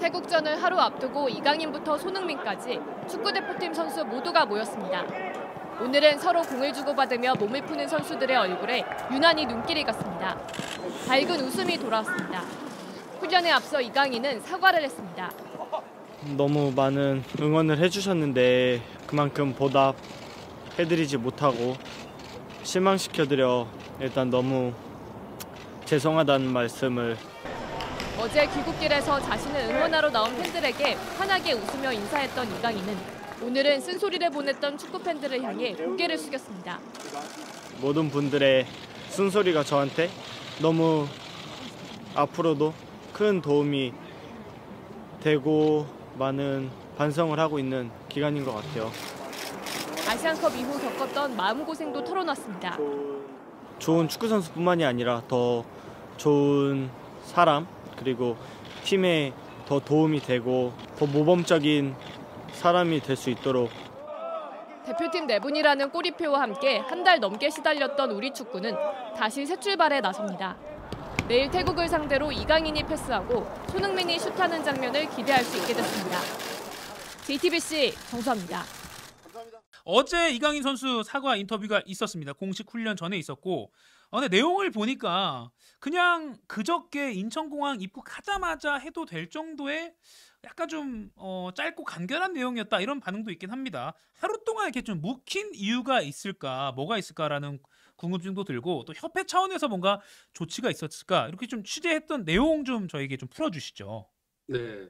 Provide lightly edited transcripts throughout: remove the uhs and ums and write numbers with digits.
태국전을 하루 앞두고 이강인부터 손흥민까지 축구대표팀 선수 모두가 모였습니다. 오늘은 서로 공을 주고받으며 몸을 푸는 선수들의 얼굴에 유난히 눈길이 갔습니다. 밝은 웃음이 돌아왔습니다. 훈련에 앞서 이강인은 사과를 했습니다. 너무 많은 응원을 해주셨는데 그만큼 보답해드리지 못하고 실망시켜드려 일단 너무 죄송하다는 말씀을. 어제 귀국길에서 자신을 응원하러 나온 팬들에게 환하게 웃으며 인사했던 이강인은 오늘은 쓴소리를 보냈던 축구팬들을 향해 고개를 숙였습니다. 모든 분들의 쓴소리가 저한테 너무 앞으로도 큰 도움이 되고 많은 반성을 하고 있는 기간인 것 같아요. 아시안컵 이후 겪었던 마음고생도 털어놨습니다. 좋은 축구선수뿐만이 아니라 더 좋은 사람, 그리고 팀에 더 도움이 되고 더 모범적인 사람이 될 수 있도록. 대표팀 내분이라는 꼬리표와 함께 한 달 넘게 시달렸던 우리 축구는 다시 새 출발에 나섭니다. 내일 태국을 상대로 이강인이 패스하고 손흥민이 슛하는 장면을 기대할 수 있게 됐습니다. JTBC 정서입니다. 어제 이강인 선수 사과 인터뷰가 있었습니다. 공식 훈련 전에 있었고, 근데 내용을 보니까 그냥 그저께 인천공항 입국하자마자 해도 될 정도의 약간 좀 짧고 간결한 내용이었다, 이런 반응도 있긴 합니다. 하루 동안 이렇게 좀 묵힌 이유가 있을까, 뭐가 있을까라는 궁금증도 들고, 또 협회 차원에서 뭔가 조치가 있었을까, 이렇게 좀 취재했던 내용 좀 저에게 좀 풀어주시죠. 네,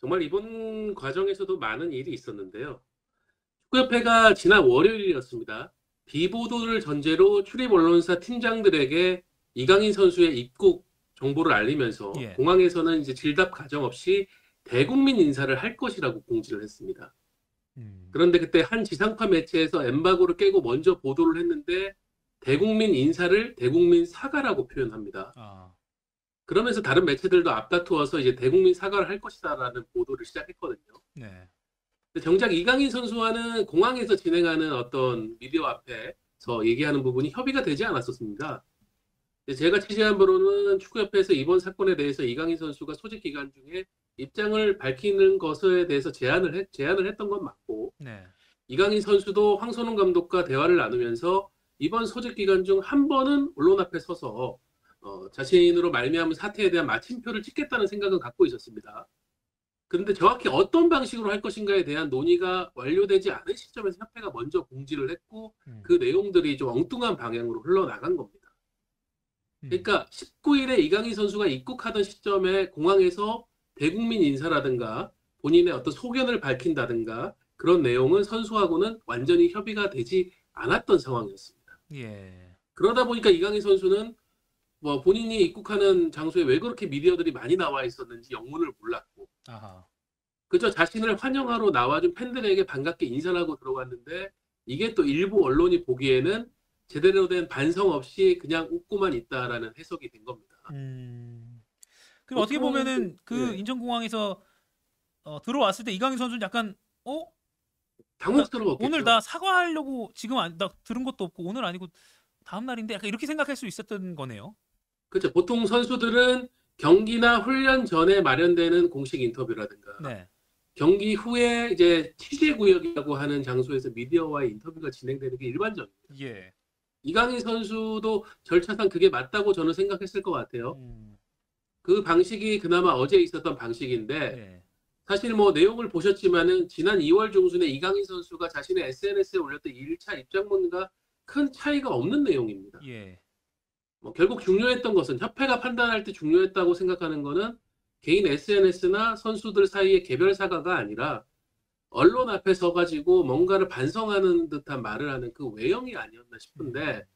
정말 이번 과정에서도 많은 일이 있었는데요. 축구협회가 지난 월요일이었습니다. 비보도를 전제로 출입 언론사 팀장들에게 이강인 선수의 입국 정보를 알리면서 공항에서는 이제 질답 가정 없이 대국민 인사를 할 것이라고 공지를 했습니다. 그런데 그때 한 지상파 매체에서 엠바고를 깨고 먼저 보도를 했는데 대국민 인사를 대국민 사과라고 표현합니다. 그러면서 다른 매체들도 앞다투어서 이제 대국민 사과를 할 것이다라는 보도를 시작했거든요. 네. 정작 이강인 선수와는 공항에서 진행하는 어떤 미디어 앞에서 얘기하는 부분이 협의가 되지 않았었습니다. 제가 취재한 바로는 축구협회에서 이번 사건에 대해서 이강인 선수가 소집 기간 중에 입장을 밝히는 것에 대해서 제안을 했던 건 맞고, 네. 이강인 선수도 황선홍 감독과 대화를 나누면서 이번 소집 기간 중 한 번은 언론 앞에 서서 자신으로 말미암은 사태에 대한 마침표를 찍겠다는 생각은 갖고 있었습니다. 그런데 정확히 어떤 방식으로 할 것인가에 대한 논의가 완료되지 않은 시점에서 협회가 먼저 공지를 했고, 그 내용들이 좀 엉뚱한 방향으로 흘러나간 겁니다. 그러니까 19일에 이강인 선수가 입국하던 시점에 공항에서 대국민 인사라든가 본인의 어떤 소견을 밝힌다든가 그런 내용은 선수하고는 완전히 협의가 되지 않았던 상황이었습니다. 예. 그러다 보니까 이강인 선수는 뭐 본인이 입국하는 장소에 왜 그렇게 미디어들이 많이 나와 있었는지 영문을 몰랐고, 그저 자신을 환영하러 나와준 팬들에게 반갑게 인사를 하고 들어갔는데, 이게 또 일부 언론이 보기에는 제대로 된 반성 없이 그냥 웃고만 있다라는 해석이 된 겁니다. 그럼 어떻게 보면은 그 인천공항에서 들어왔을 때 이강인 선수는 약간 당황스러웠겠죠. 오늘 나 사과하려고 지금 나 들은 것도 없고 오늘 아니고 다음 날인데, 약간 이렇게 생각할 수 있었던 거네요. 그렇죠. 보통 선수들은 경기나 훈련 전에 마련되는 공식 인터뷰라든가, 네. 경기 후에 이제 취재 구역이라고 하는 장소에서 미디어와의 인터뷰가 진행되는 게 일반적입니다. 예. 이강인 선수도 절차상 그게 맞다고 저는 생각했을 것 같아요. 그 방식이 그나마 어제 있었던 방식인데, 예. 사실 뭐 내용을 보셨지만은 지난 2월 중순에 이강인 선수가 자신의 SNS에 올렸던 1차 입장문과 큰 차이가 없는 내용입니다. 예. 뭐 결국 중요했던 것은, 협회가 판단할 때 중요했다고 생각하는 것은 개인 SNS나 선수들 사이의 개별 사과가 아니라 언론 앞에 서가지고 뭔가를 반성하는 듯한 말을 하는 그 외형이 아니었나 싶은데,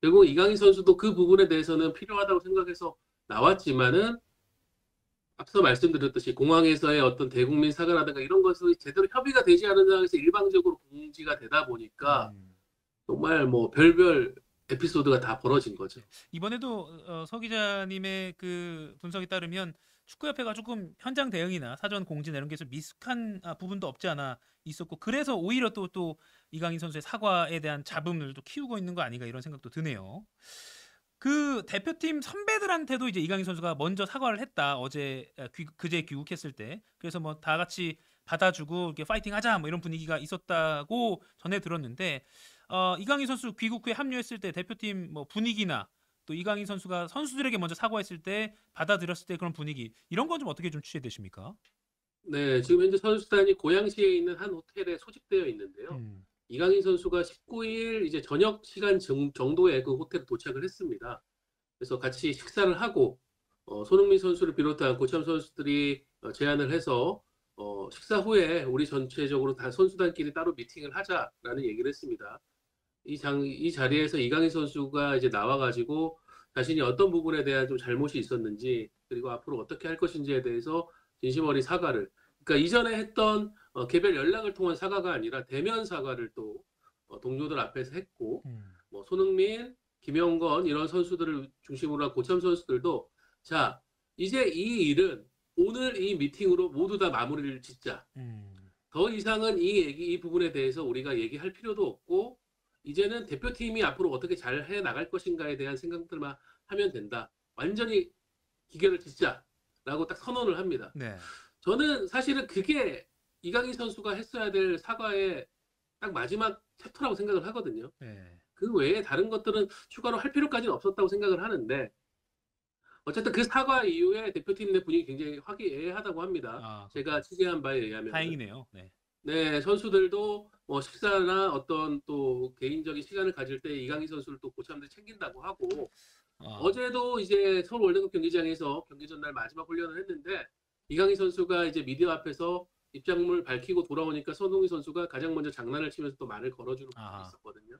결국 이강인 선수도 그 부분에 대해서는 필요하다고 생각해서 나왔지만은 앞서 말씀드렸듯이 공항에서의 어떤 대국민 사과라든가 이런 것이 제대로 협의가 되지 않은 상황에서 일방적으로 공지가 되다 보니까 정말 뭐 별별 에피소드가 다 벌어진 거죠. 이번에도 서 기자님의 그 분석에 따르면 축구협회가 조금 현장 대응이나 사전 공지나 이런 게서 미숙한 부분도 없지 않아 있었고, 그래서 오히려 또 이강인 선수의 사과에 대한 잡음을 또 키우고 있는 거 아닌가, 이런 생각도 드네요. 그 대표팀 선배들한테도 이제 이강인 선수가 먼저 사과를 했다. 그제 귀국했을 때. 그래서 뭐 다 같이 받아주고 이렇게 파이팅하자 뭐 이런 분위기가 있었다고 전해 들었는데, 이강인 선수 귀국 후에 합류했을 때 대표팀 뭐 분위기나 또 이강인 선수가 선수들에게 먼저 사과했을 때 받아들였을 때 그런 분위기, 이런 건 좀 어떻게 좀 취재되십니까? 네, 지금 현재 선수단이 고양시에 있는 한 호텔에 소집되어 있는데요. 이강인 선수가 19일 이제 저녁 시간 정도에 그 호텔에 도착을 했습니다. 그래서 같이 식사를 하고 손흥민 선수를 비롯한 고참 선수들이 제안을 해서 식사 후에 우리 전체적으로 다 선수단끼리 따로 미팅을 하자라는 얘기를 했습니다. 이 자리에서 이강인 선수가 이제 나와가지고 자신이 어떤 부분에 대한 좀 잘못이 있었는지, 그리고 앞으로 어떻게 할 것인지에 대해서 진심 어린 사과를, 그러니까 이전에 했던 개별 연락을 통한 사과가 아니라 대면 사과를 또 동료들 앞에서 했고, 뭐 손흥민, 김영건 이런 선수들을 중심으로 한 고참 선수들도 자, 이제 이 일은 오늘 이 미팅으로 모두 다 마무리를 짓자. 더 이상은 이 부분에 대해서 우리가 얘기할 필요도 없고, 이제는 대표팀이 앞으로 어떻게 잘 해나갈 것인가에 대한 생각들만 하면 된다. 완전히 기결을 짓자라고 딱 선언을 합니다. 네. 저는 사실은 그게 이강인 선수가 했어야 될 사과의 딱 마지막 챕터라고 생각을 하거든요. 네. 그 외에 다른 것들은 추가로 할 필요까지는 없었다고 생각을 하는데, 어쨌든 그 사과 이후에 대표팀 내 분위기 굉장히 화기애애하다고 합니다. 제가 취재한 바에 의하면. 다행이네요. 네. 네, 선수들도 뭐 식사나 어떤 또 개인적인 시간을 가질 때 이강인 선수를 또 고참들이 챙긴다고 하고, 어제도 이제 서울 월드컵 경기장에서 경기 전날 마지막 훈련을 했는데, 이강인 선수가 이제 미디어 앞에서 입장문을 밝히고 돌아오니까 손흥민 선수가 가장 먼저 장난을 치면서 또 말을 걸어주는 분이 있었거든요.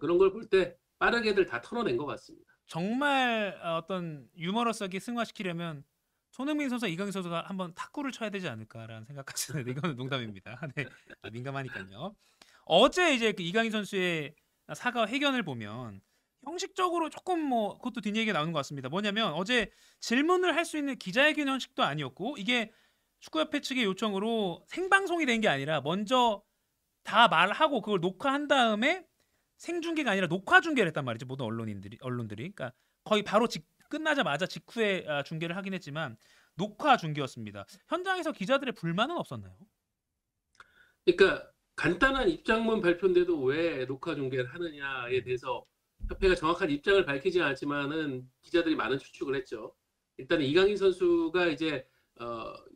그런 걸 볼 때 빠르게들 다 털어낸 것 같습니다. 정말 어떤 유머러스하게 승화시키려면 손흥민 선수, 이강인 선수가 한번 탁구를 쳐야 되지 않을까라는 생각까지 드는데 이건 농담입니다. 네, 민감하니까요. 어제 이제 그 이강인 선수의 사과 회견을 보면 형식적으로 조금 뭐 그것도 뒷얘기가 나오는 것 같습니다. 뭐냐면 어제 질문을 할 수 있는 기자회견 형식도 아니었고, 이게 축구협회 측의 요청으로 생방송이 된 게 아니라 먼저 다 말하고 그걸 녹화한 다음에 생중계가 아니라 녹화 중계를 했단 말이죠. 모든 언론들이. 그러니까 거의 바로 끝나자마자 직후에 중계를 하긴 했지만 녹화 중계였습니다. 현장에서 기자들의 불만은 없었나요? 그러니까 간단한 입장문 발표인데도 왜 녹화 중계를 하느냐에 대해서 협회가 정확한 입장을 밝히지 않았지만은 기자들이 많은 추측을 했죠. 일단은 이강인 선수가 이제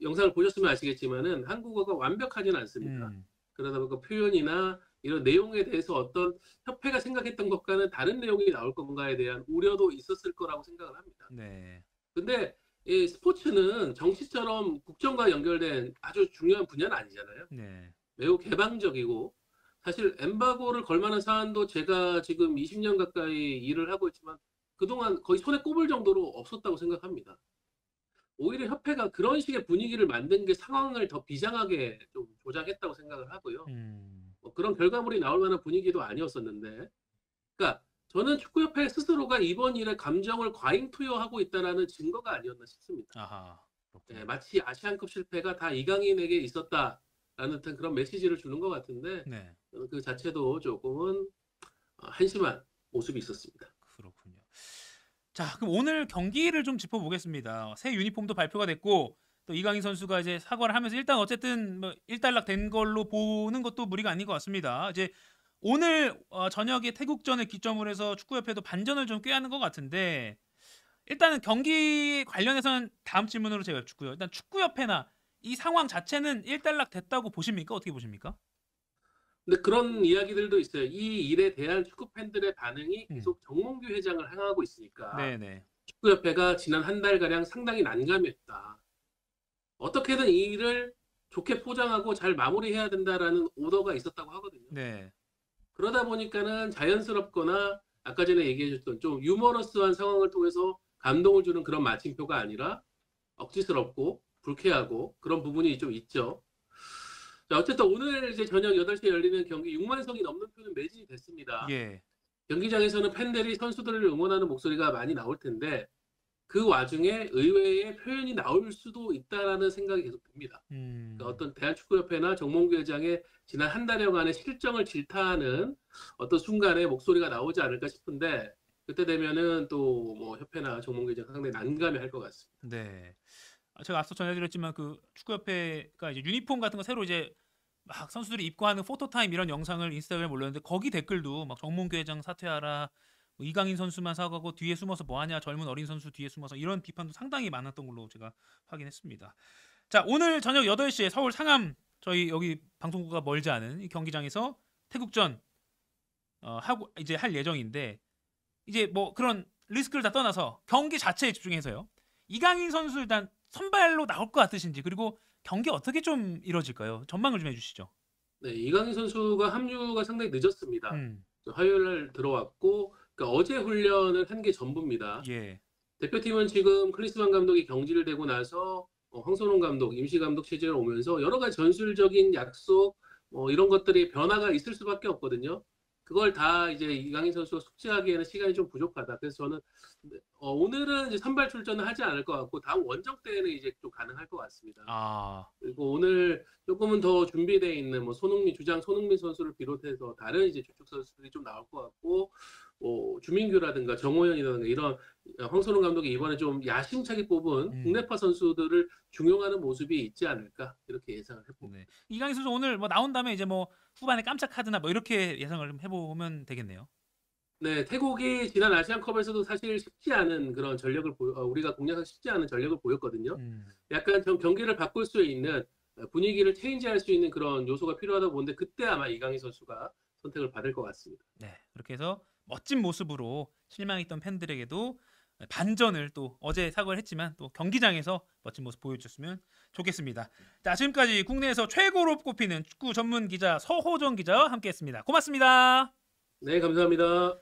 영상을 보셨으면 아시겠지만은 한국어가 완벽하지는 않습니다. 그러다 보니까 표현이나 이런 내용에 대해서 어떤 협회가 생각했던 것과는 다른 내용이 나올 건가에 대한 우려도 있었을 거라고 생각을 합니다. 네. 근데 이 스포츠는 정치처럼 국정과 연결된 아주 중요한 분야는 아니잖아요. 네. 매우 개방적이고, 사실 엠바고를 걸만한 사안도 제가 지금 20년 가까이 일을 하고 있지만 그동안 거의 손에 꼽을 정도로 없었다고 생각합니다. 오히려 협회가 그런 식의 분위기를 만든 게 상황을 더 비장하게 좀 조작했다고 생각을 하고요. 그런 결과물이 나올 만한 분위기도 아니었었는데, 그러니까 저는 축구협회 스스로가 이번 일에 감정을 과잉 투여하고 있다는 증거가 아니었나 싶습니다. 네, 마치 아시안컵 실패가 다 이강인에게 있었다라는 듯한 그런 메시지를 주는 것 같은데, 네. 저는 그 자체도 조금은 한심한 모습이 있었습니다. 그렇군요. 자, 그럼 오늘 경기를 좀 짚어보겠습니다. 새 유니폼도 발표가 됐고, 또 이강인 선수가 이제 사과를 하면서 일단 어쨌든 뭐 일단락 된 걸로 보는 것도 무리가 아닌 것 같습니다. 이제 오늘 저녁에 태국전을 기점으로 해서 축구협회도 반전을 좀 꾀하는 것 같은데, 일단은 경기 관련해서는 다음 질문으로 제가 여쭙고요. 일단 축구협회나 이 상황 자체는 일단락 됐다고 보십니까? 어떻게 보십니까? 근데 그런 이야기들도 있어요. 이 일에 대한 축구 팬들의 반응이 계속 정몽규 회장을 향하고 있으니까, 네네. 축구협회가 지난 한 달가량 상당히 난감했다. 어떻게든 이 일을 좋게 포장하고 잘 마무리해야 된다라는 오더가 있었다고 하거든요. 네. 그러다 보니까는 자연스럽거나 아까 전에 얘기해줬던 좀 유머러스한 상황을 통해서 감동을 주는 그런 마침표가 아니라 억지스럽고 불쾌하고 그런 부분이 좀 있죠. 자, 어쨌든 오늘 이제 저녁 8시에 열리는 경기 6만 성이 넘는 표는 매진이 됐습니다. 예. 경기장에서는 팬들이 선수들을 응원하는 목소리가 많이 나올 텐데, 그 와중에 의외의 표현이 나올 수도 있다라는 생각이 계속 듭니다. 그러니까 어떤 대한축구협회나 정몽규 회장의 지난 한 달여간의 실정을 질타하는 어떤 순간에 목소리가 나오지 않을까 싶은데, 그때 되면은 또 뭐 협회나 정몽규 회장 상당히 난감해 할 것 같습니다. 네. 제가 앞서 전해드렸지만 그 축구협회가 이제 유니폼 같은 거 새로 이제 막 선수들이 입고하는 포토타임 이런 영상을 인스타그램에 올렸는데 거기 댓글도 막 정몽규 회장 사퇴하라, 뭐 이강인 선수만 사과하고 뒤에 숨어서 뭐하냐, 젊은 어린 선수 뒤에 숨어서, 이런 비판도 상당히 많았던 걸로 제가 확인했습니다. 자, 오늘 저녁 8시에 서울 상암, 저희 여기 방송국과 멀지 않은 이 경기장에서 태국전 하고 이제 할 예정인데, 이제 뭐 그런 리스크를 다 떠나서 경기 자체에 집중해서요, 이강인 선수 일단 선발로 나올 것 같으신지, 그리고 경기 어떻게 좀 이뤄질까요? 전망을 좀 해주시죠. 네, 이강인 선수가 합류가 상당히 늦었습니다. 화요일 날 들어왔고, 그러니까 어제 훈련을 한 게 전부입니다. 예. 대표팀은 지금 클리스만 감독이 경질을 되고 나서 황선홍 감독, 임시 감독 체제를 오면서 여러 가지 전술적인 약속, 이런 것들이 변화가 있을 수밖에 없거든요. 그걸 다 이제 이강인 선수가 숙지하기에는 시간이 좀 부족하다. 그래서 저는 오늘은 이제 선발 출전을 하지 않을 것 같고, 다음 원정 때는 이제 좀 가능할 것 같습니다. 그리고 오늘 조금은 더 준비되어 있는 뭐 손흥민, 주장 손흥민 선수를 비롯해서 다른 이제 주축 선수들이 좀 나올 것 같고, 뭐 주민규라든가 정호연이라든가 이런 황선홍 감독이 이번에 좀 야심차게 뽑은 국내파 선수들을 중용하는 모습이 있지 않을까, 이렇게 예상을 해봅니다. 네. 이강인 선수 오늘 뭐 나온 다음에 이제 뭐 후반에 깜짝 카드나 뭐 이렇게 예상을 좀 해보면 되겠네요. 네, 태국이 지난 아시안컵에서도 사실 쉽지 않은 그런 전력을 우리가 공략하기 쉽지 않은 전력을 보였거든요. 약간 좀 경기를 바꿀 수 있는, 분위기를 체인지할 수 있는 그런 요소가 필요하다고 보는데, 그때 아마 이강인 선수가 선택을 받을 것 같습니다. 네, 그렇게 해서 멋진 모습으로 실망했던 팬들에게도 반전을, 또 어제 사과를 했지만 또 경기장에서 멋진 모습 보여주셨으면 좋겠습니다. 자, 지금까지 국내에서 최고로 꼽히는 축구 전문 기자 서호정 기자와 함께했습니다. 고맙습니다. 네, 감사합니다.